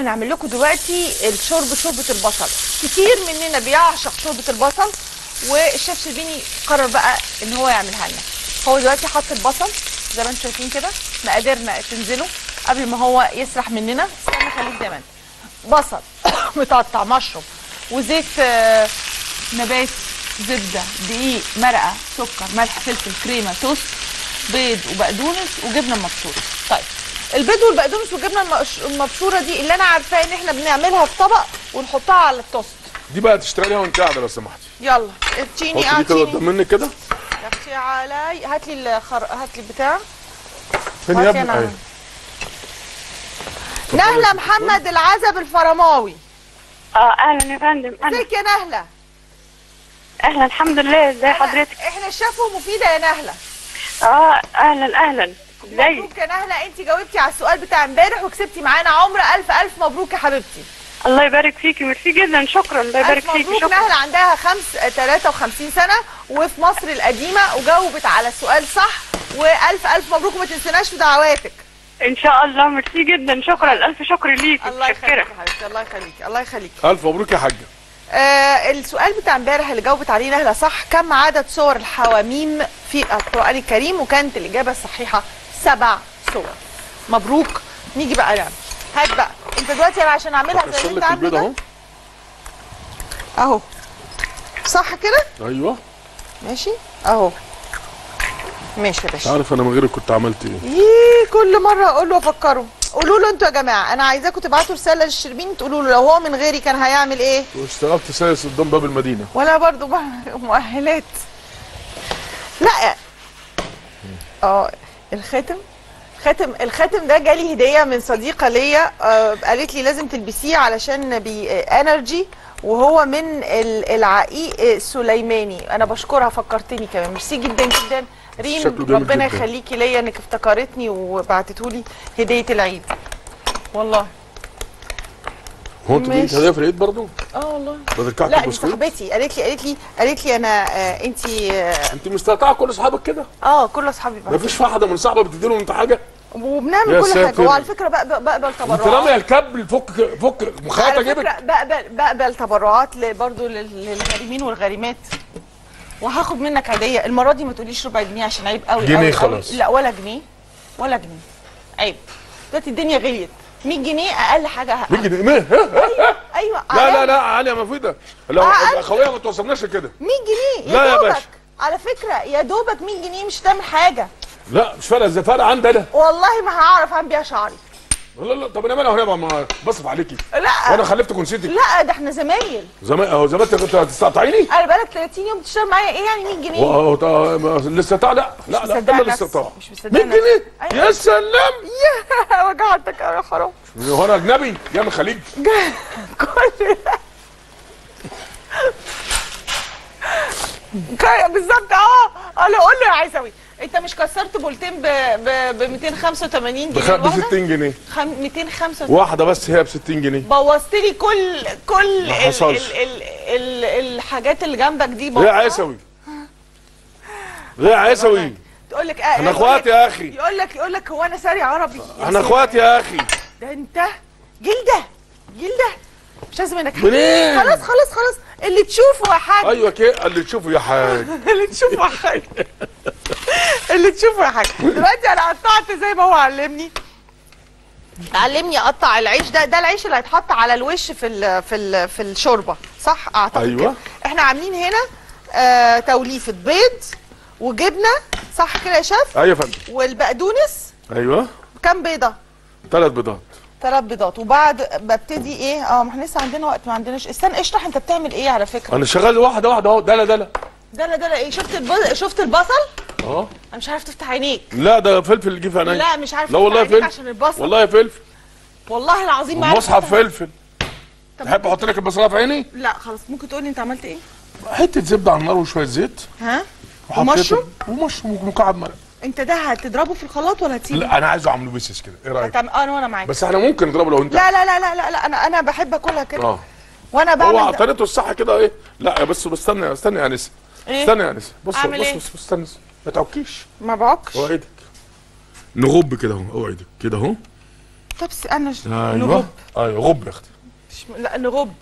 هنعمل لكم دلوقتي الشوربه، شوربه البصل. كتير مننا بيعشق شوربه البصل، والشيف شربيني قرر بقى ان هو يعملها لنا. هو دلوقتي حط البصل زي ما انتم شايفين كده، مقاديرنا تنزله قبل ما هو يسرح مننا. استنى خليك زي ما انت. بصل متقطع، مشروب، وزيت نباتي، زبده، دقيق، مرقه، سكر، ملح، فلفل، كريمه، توست، بيض وبقدونس وجبنه مبشوره. طيب البيض والبقدونس والجبنه المبشوره دي اللي انا عارفاه ان احنا بنعملها في طبق ونحطها على التوست. دي بقى تشتغلي وانت قاعده لو سمحتي. يلا اديني اعطيني كده قدام منك كده. اختي علي هات لي هات لي البتاع. فين يا ابني؟ نهلة محمد العزب الفرماوي. اهلا يا فندم. ازيك يا نهلة؟ اهلا الحمد لله. ازي حضرتك؟ احنا شافوا مفيده يا نهلة. اهلا اهلا. مبروك يا نهلة، انت جاوبتي على السؤال بتاع امبارح وكسبتي معانا عمره. الف الف مبروك يا حبيبتي. الله يبارك فيكي، ميرسي جدا، شكرا. الله يبارك فيكي، شكرا. نهلة عندها 53 سنه وفي مصر القديمه، وجاوبت على السؤال صح، والف الف مبروك، وما تنسناش في دعواتك ان شاء الله. ميرسي جدا، شكرا، الف شكر ليكي. الله يخليك حبيبتي، الله يخليكي، الله يخليكي، الف مبروك يا حاجه. السؤال بتاع امبارح اللي جاوبت عليه نهلة صح، كم عدد سور الحواميم في القرآن الكريم؟ وكانت الإجابة الصحيحة 7 سور. مبروك. نيجي بقى نعمل، هات بقى أنت دلوقتي عشان أعملها زي ما أنت عامل كده أهو، صح كده؟ أيوه ماشي أهو، ماشي يا باشا. عارف أنا من غيرك كنت عملت إيه؟ إيه كل مرة أقول له أفكره. قولوا له انتوا يا جماعه، انا عايزاكم تبعتوا رساله للشربين تقولوا له لو هو من غيري كان هيعمل ايه؟ واشتغلت سايس قدام باب المدينه. ولا برضه مؤهلات. لا الخاتم، الخاتم ده جالي هديه من صديقه ليا، قالت لي لازم تلبسيه علشان بي انرجي، وهو من العقيق السليماني. انا بشكرها، فكرتني كمان، ميرسي جدا جدا ريم، ربنا يخليكي ليا انك افتكرتني وبعتتولي هديه العيد. والله هو انت جبت هديه في العيد برضه؟ والله بدل كعكه بسكوت. لا دي صاحبتي قالت لي انا انت انت مستقطعه كل اصحابك كده؟ كل اصحابي. ما فيش واحده من صاحبك بتدي لهم انت حاجه؟ وبنعمل كل حاجه. وعلى فكره بقبل تبرعات. انت رامي الكب، فك مخيطه جيبك. بقبل تبرعات برضه للغارمين والغارمات، وهاخد منك هديه المره دي. ما تقوليش ربع جنيه عشان عيب قوي. جنيه خلاص. لا ولا جنيه، ولا جنيه، عيب. دلوقتي الدنيا غليت، 100 جنيه اقل حاجه. 100 جنيه ايه؟ ايوه لا لا لا عاليه مفيده. لو الاخويه ما توصلناش لكده. 100 جنيه يا دوبك على فكره، يا دوبك 100 جنيه مش هتعمل حاجه. لا مش فارقه، ازاي فارقه عندي انا؟ والله ما هعرف اعمل بيها شعري. لا لا طب نعملها هنا بقى، بصرف عليكي. لا وانا خلفتك ونسيتك. لا ده احنا زمايل. زمايل اهو، زمايل. انت هتستقطعيني؟ انا بقالك 30 يوم بتشتغل معايا، ايه يعني 100 جنيه؟ الاستقطاع؟ لا لا لا ده الاستقطاع. مش مصدقه 100 جنيه؟ يا سلام، يا وجعتك يا حرام. هو انا اجنبي جاي من الخليج؟ كل ده بالظبط. انا اقول له يا عيسوي انت مش كسرت بولتين ب 285 جنيه ب 60 جنيه 285 واحده بس هي ب 60 جنيه. بوظت لي كل الحاجات اللي جنبك دي. ليه يا عيسوي؟ ليه يا عيسوي؟ تقول لك انا اخوات يا اخي. يقول لك هو انا ساري عربي؟ انا اخوات يا اخي. ده انت جلده مش لازم انك خلاص اللي تشوفه يا حاج. ايوه كده، اللي تشوفه يا حاج. اللي تشوفه يا حاج. دلوقتي انا قطعت زي ما هو علمني اقطع العيش. ده العيش اللي هيتحط على الوش في ال في ال في الشوربه، صح؟ اعتقد ايوه كده. احنا عاملين هنا توليفه بيض وجبنه، صح كده يا شيف؟ ايوه يا فندم. والبقدونس. ايوه. كام بيضه؟ 3 بيضات. وبعد ببتدي ايه؟ ما احنا لسه عندنا وقت، ما عندناش. استنى اشرح انت بتعمل ايه على فكره. انا شغال واحده واحده اهو. دلة ايه؟ شفت البصل؟ انا مش عارف تفتح عينيك. لا ده فلفل جه في عينيا. لا مش عارف. لا والله فلفل، عشان البصل. والله فلفل، والله العظيم ما عارف. مصحف فلفل. تحب احط لك البصله في عيني؟ لا خلاص. ممكن تقول لي انت عملت ايه؟ حته زبده على النار وشويه زيت. ها؟ ومشروم ومكعب مرق. انت ده هتضربه في الخلاط ولا هتسيبه؟ لا انا عايزه اعمله بيسس كده، ايه رايك؟ انا معاك، بس احنا ممكن نضربه لو انت. لا لا لا لا لا, لا انا بحب اكلها كده. وانا بعمل هو طريقته الصح كده. ايه؟ لا بس استنى يا انسه. إيه؟ استنى يا انسه. بص استنى، ما تعكيش. ما بعكش. اوعدك نغب كده اهو، اوعدك كده اهو. طبس انا نغب. ايوه غب يا اختي. لا نغب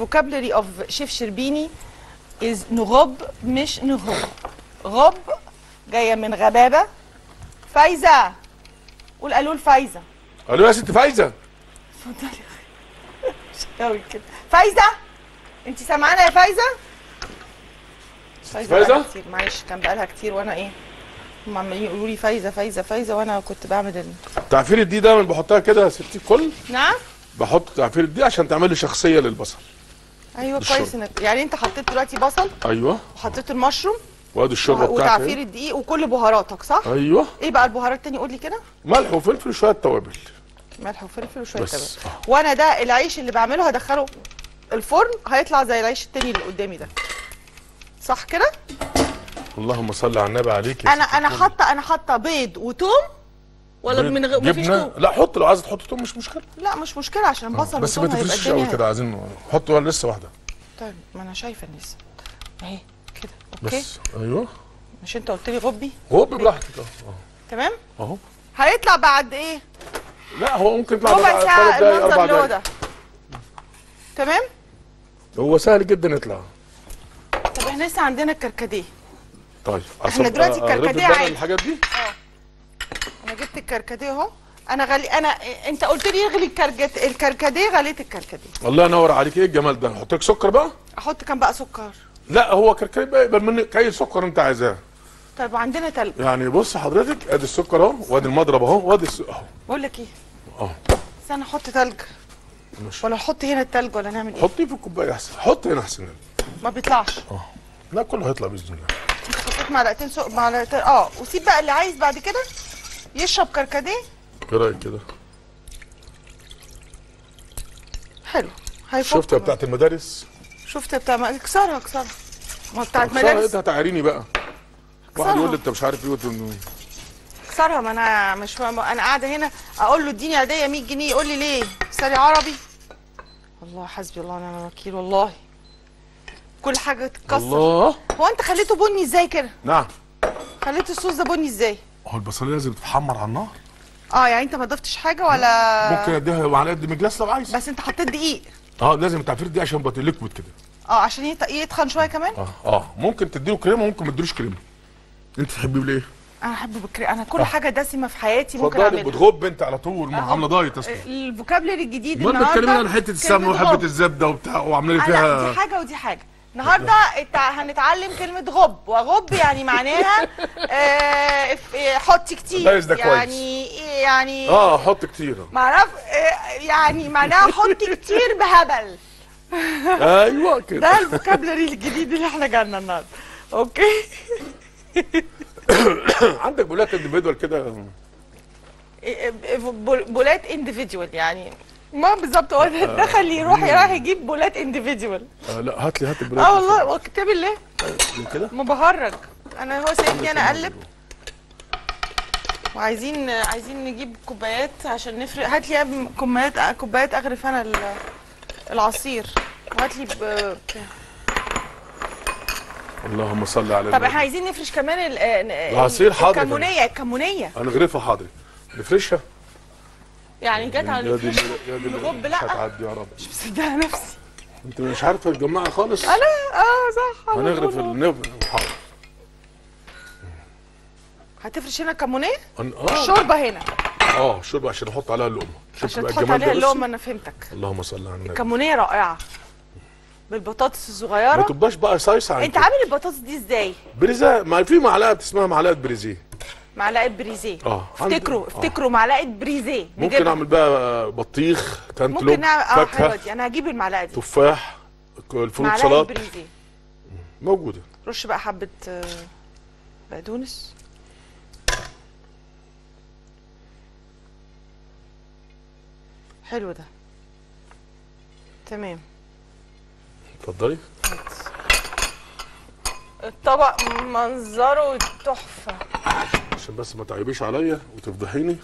vocabulary of شيف شربيني is نغب مش نغب. غب جايه من غبابه. فايزه قول قالوا لفايزه. قالوا يا ست فايزه. اتفضلي يا اخي. كده فايزه انت سامعانا يا فايزه؟ فايزه معلش كان بقالها كتير وانا ايه هم عمالين يقولوا لي فايزه فايزه فايزه وانا كنت بعمل تعفير الدي دايما بحطها كده يا ستي الكل. نعم بحط تعفير الدي عشان تعملي شخصيه للبصل. ايوه كويس انك يعني انت حطيت دلوقتي بصل. ايوه وحطيت المشروم وادي الشوربه بتاعتك وتعفير الدقيق وكل بهاراتك صح؟ ايوه. ايه بقى البهارات التانية قول لي كده؟ ملح وفلفل وشويه توابل. ملح وفلفل وشويه توابل. وانا ده العيش اللي بعمله هدخله الفرن هيطلع زي العيش التاني اللي قدامي ده. صح كده؟ اللهم صل على النبي عليك. انا حاطه بيض وتوم ولا بيض من غير مفيش توم؟ لا حط لو عايزه تحط توم مش مشكله. لا مش مشكله عشان بصل بس ما تفرشش قوي كده عايزين حطوا لسه واحده. طيب ما انا شايفه لسه اهي كده اوكي بس ايوه مش انت قلت لي غبي؟ غبي براحتك اهو تمام؟ اهو هيطلع بعد ايه؟ لا هو ممكن يطلع بعد 3 دقايق 4 دقايق ده تمام؟ هو سهل جدا يطلع. طب احنا لسه عندنا الكركديه. طيب احنا دلوقتي الكركديه عادي الحاجات دي؟ اه انا جبت الكركديه اهو انا غلي انا انت قلت لي اغلي الكركديه غليت الكركديه. الله ينور عليك ايه الجمال ده؟ احط لك سكر بقى؟ احط كام بقى سكر؟ لا هو كركديه بقى يقبل منك اي سكر انت عايزاه. طيب وعندنا تلج يعني بص حضرتك ادي السكر اهو وادي المضرب اهو وادي اهو. بقول لك ايه؟ اه استنى احط تلج ماشي ولا احط هنا التلج ولا نعمل ايه؟ حطيه في الكوبايه احسن، حط هنا احسن ما بيطلعش. اه لا كله هيطلع باذن الله. حطيت معلقتين سكر معلقتين اه وسيب بقى اللي عايز بعد كده يشرب كركديه. ايه رايك كده؟ حلو هيفك. شفت بتاعت المدارس؟ شفت بتاع اكسرها اكسرها. ما بتاعت مدارس انت هتعيريني بقى. واحد يقول لي انت مش عارف ايه اكسرها ما انا مش انا قاعده هنا اقول له اديني هديه 100 جنيه يقول لي ليه؟ ساري عربي. والله حسبي الله ونعم الوكيل والله. كل حاجه تتكسر. الله هو انت خليته بني ازاي كده؟ نعم خليت الصوص ده بني ازاي؟ هو البصليه لازم تتحمر على النار. اه يعني انت ما ضفتش حاجه ولا ممكن اديها معلقه قد مجلاس لو عايز بس انت حطيت دقيق. اه لازم تعفير دقيق عشان يبقى ليكويد كده. اه عشان يتخن شويه كمان؟ اه ممكن تديله كريمه وممكن ما تديلوش كريمه. انت تحبيه بالايه؟ انا احبه بالكريمه انا كل حاجه دسمه في حياتي ممكن اعملها. اتفضلي بتغب انت على طول عامله دايت اصلا. الفوكابلري الجديد النهارده المهم اتكلمنا عن حته السمنه وحبه الزبده وبتاع وعامله لي فيها دي حاجه ودي حاجه. النهارده هنتعلم كلمة غب وغب يعني معناها حط كتير يعني يعني اه حط كتير معرف يعني معناها حط كتير بهبل. ايوه كده ده الفوكابلري الجديد اللي احنا جالنا النهارده اوكي. عندك بولات اندفيدوال كده بولات اندفيدوال يعني ما بالظبط هو دخل يروح رايح يجيب بولات اندفيدوال. لا هات لي هات البولات. اه والله واكتب لي كده ما بهرج انا هو سايبني انا اقلب وعايزين نجيب كوبايات عشان نفرق. هات لي يا كوبايات اغرف انا العصير وهات لي اللهم صل على النبي. طب احنا عايزين نفرش كمان العصير حاضر الكمونيه الكمونيه هنغرفها حاضر نفرشها يعني جت على الغب. لا هتعدي يا رب مش مصدقه نفسي انت مش عارفه تجمعها خالص. انا اه صح هنغرف حاضر هتفرش هنا الكمونيه الشوربه هنا اه الشوربه عشان احط عليها اللقمه عشان تحط عليها اللقمه. انا فهمتك اللهم صل على النبي. الكمونيه رائعه بالبطاطس الصغيره ما تبقاش بقى سايسه عنك. انت عامل البطاطس دي ازاي؟ بريزه ما في معلقه اسمها معلقه بريزيه. معلقه بريزيه اه افتكروا افتكروا معلقه بريزيه. ممكن اعمل بقى بطيخ كانتلوب ممكن اعمل فاكهه. انا هجيب المعلقه دي تفاح الفروت سلطه معلقه بريزيه موجوده. رش بقى حبه بقدونس حلو ده تمام. اتفضلي. الطبق منظره تحفه عشان بس ما تعيبيش عليا وتفضحيني.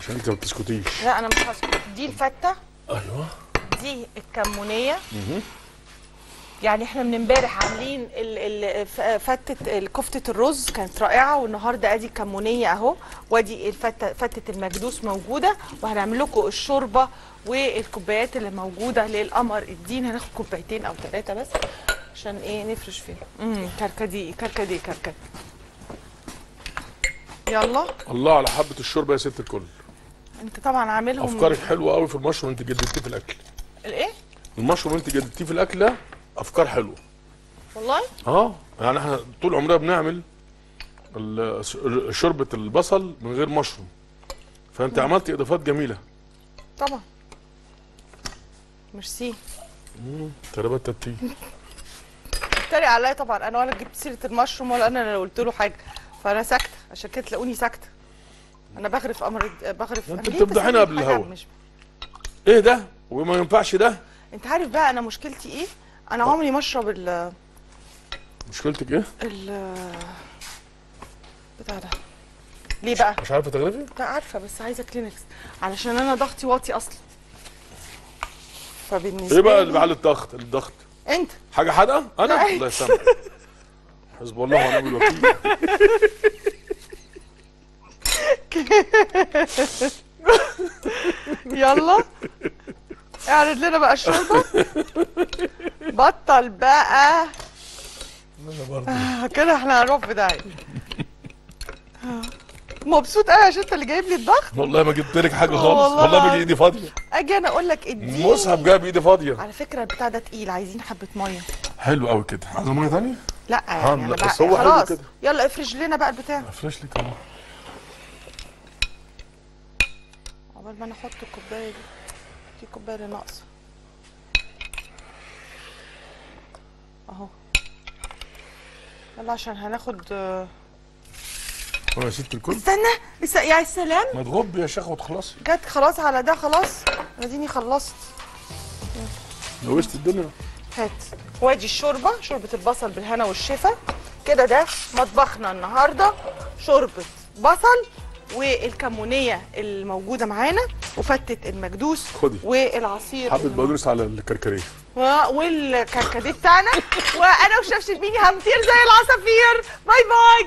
عشان انت ما بتسكتيش. لا انا مش هسكت. دي الفته ايوه دي الكمونيه يعني احنا من امبارح عاملين فتة كفتة الرز كانت رائعة، والنهارده ادي الكمونية اهو، وادي فتة المكدوس موجودة، وهنعمل لكم الشوربة والكوبايات اللي موجودة للقمر الدين. هناخد كوبايتين او ثلاثة بس عشان ايه نفرش فيها. كركديه. يلا الله على حبة الشوربة يا ست الكل. انت طبعا عاملهم افكارك حلوة قوي في المشروم، انت جددتيه في الاكل. الايه؟ المشروم انت جددتيه في الاكل ده افكار حلوه والله. يعني احنا طول عمرنا بنعمل شوربه البصل من غير مشروم، فانت عملتي اضافات جميله طبعا. ميرسي. تربت تتي اتريق عليا طبعا، انا ولا جبت سيره المشروم ولا انا اللي قلت له حاجه، فانا ساكته عشان كده تلاقوني ساكته. انا بغرف امر بغرف. انت بتفضحينا قبل الهوا. ايه ده وما ينفعش ده. انت عارف بقى انا مشكلتي ايه؟ انا عمري ما اشرب ال. مشكلتك ايه؟ ال بتاع ده. ليه بقى؟ مش عارفه تغرفي؟ لا عارفه بس عايزه كلينكس، علشان انا ضغطي واطي اصلا. فبالنسبه ايه بقى اللي بعلي الضغط؟ الضغط انت حاجه حادقه؟ انا؟ الله يسامحك. حسب الله ونعم الوكيل. يلا اعرض لنا بقى الشوربه. بطل بقى كده، احنا هنروح في داهيه. مبسوط قوي عشان انت اللي جايب لي الضغط. والله ما جبت لك حاجه خالص، والله ما ايدي فاضيه. اجي انا اقول لك اديني مصحف جايب ايدي فاضيه. على فكره البتاع ده تقيل، عايزين حبه ميه. حلو قوي كده. عايزه ميه ثانيه؟ لا يعني لا بس هو حلو كده. يلا افرج لنا بقى البتاع. افرش لك اهو عقبال ما انا احط الكوبايه دي. في كوبايه ناقصه اهو. يلا عشان هناخد يا ست الكل. استنى يا سلام، ما تغب يا شيخ وتخلصي. جت خلاص على ده، خلاص اديني خلصت. لوشت الدنيا. هات وادي الشوربه، شوربه البصل بالهنا والشفا كده. ده مطبخنا النهارده، شوربه بصل والكمونيه الموجوده معانا، وفتت المكدوس، والعصير حبه بقدونس على الكركديه والكركديه بتاعنا. وانا وشفشف بيني همطير زي العصافير. باي باي.